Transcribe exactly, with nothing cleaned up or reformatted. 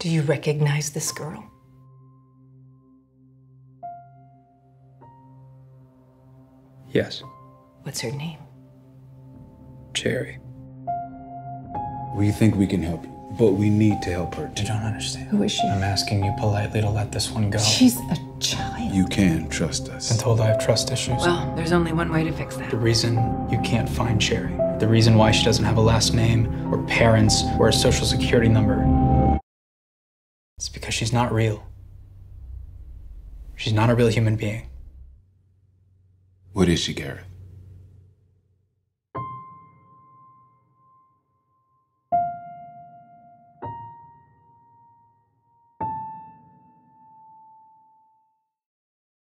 Do you recognize this girl? Yes. What's her name? Cherry. We think we can help you, but we need to help her. You don't understand. Who is she? I'm asking you politely to let this one go. She's a child. You can trust us. I've been told I have trust issues. Well, there's only one way to fix that. The reason you can't find Cherry, the reason why she doesn't have a last name, or parents, or a social security number, it's because she's not real. She's not a real human being. What is she, Garrett?